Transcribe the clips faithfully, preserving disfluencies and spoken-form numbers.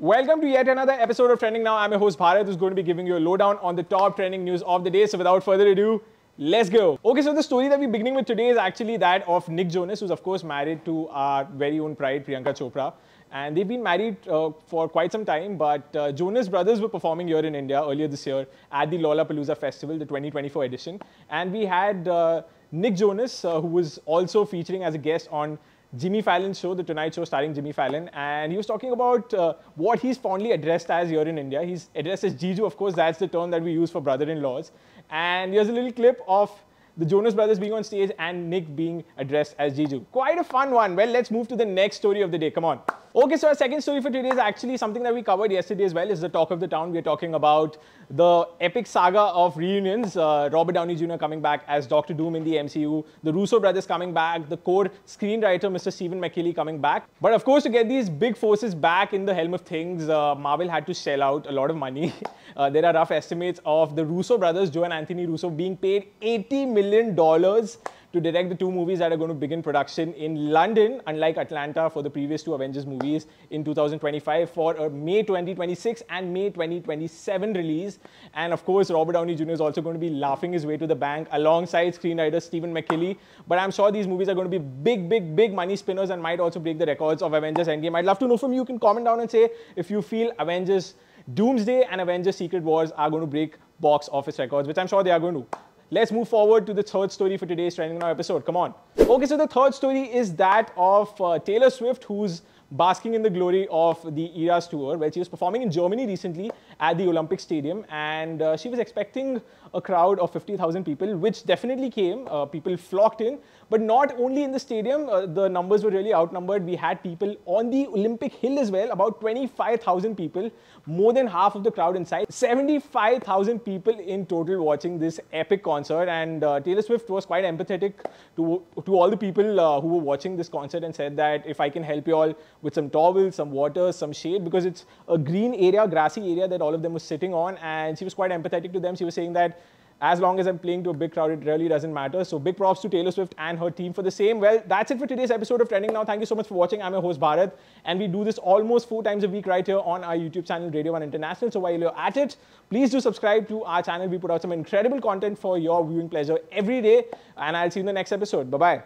Welcome to yet another episode of Trending Now. I'm your host Bharat, who's going to be giving you a lowdown on the top trending news of the day. So without further ado, let's go. Okay, so the story that we're beginning with today is actually that of Nick Jonas, who's of course married to our very own pride, Priyanka Chopra. And they've been married uh, for quite some time, but uh, Jonas Brothers were performing here in India earlier this year at the Lollapalooza festival, the twenty twenty-four edition. And we had uh, Nick Jonas, uh, who was also featuring as a guest on Jimmy Fallon's show, the Tonight Show starring Jimmy Fallon, and he was talking about uh, what he's fondly addressed as here in India. He's addressed as Jiju, of course, that's the term that we use for brother-in-laws. And here's a little clip of the Jonas Brothers being on stage and Nick being addressed as Jiju. Quite a fun one. Well, let's move to the next story of the day. Come on. Okay, so our second story for today is actually something that we covered yesterday as well. It's the talk of the town. We're talking about the epic saga of reunions. Uh, Robert Downey Junior coming back as Doctor Doom in the M C U. The Russo Brothers coming back. The core screenwriter, Mister Stephen McFeely, coming back. But of course, to get these big forces back in the helm of things, uh, Marvel had to shell out a lot of money. Uh, there are rough estimates of the Russo Brothers, Joe and Anthony Russo, being paid eighty million dollars to direct the two movies that are going to begin production in London, unlike Atlanta for the previous two Avengers movies, in two thousand twenty-five for a May twenty twenty-six and May twenty twenty-seven release. And of course, Robert Downey Junior is also going to be laughing his way to the bank alongside screenwriter Stephen McFeely. But I'm sure these movies are going to be big, big, big money spinners and might also break the records of Avengers Endgame. I'd love to know from you. You can comment down and say if you feel Avengers Doomsday and Avengers Secret Wars are going to break box office records, which I'm sure they are going to. Let's move forward to the third story for today's Trending Now episode. Come on. Okay, so the third story is that of uh, Taylor Swift, who's basking in the glory of the Eras Tour, where she was performing in Germany recently at the Olympic Stadium. And uh, she was expecting a crowd of fifty thousand people, which definitely came. Uh, people flocked in, but not only in the stadium. Uh, the numbers were really outnumbered. We had people on the Olympic Hill as well, about twenty-five thousand people, more than half of the crowd inside. seventy-five thousand people in total watching this epic concert. And uh, Taylor Swift was quite empathetic to, to all the people uh, who were watching this concert and said that if I can help you all with some towels, some water, some shade, because it's a green area, grassy area that all of them were sitting on, and she was quite empathetic to them. She was saying that as long as I'm playing to a big crowd, it really doesn't matter. So big props to Taylor Swift and her team for the same. Well, that's it for today's episode of Trending Now. Thank you so much for watching. I'm your host Bharat, and we do this almost four times a week right here on our YouTube channel, Radio One International. So while you're at it, please do subscribe to our channel. We put out some incredible content for your viewing pleasure every day, and I'll see you in the next episode. Bye-bye.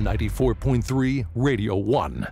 ninety-four point three Radio One.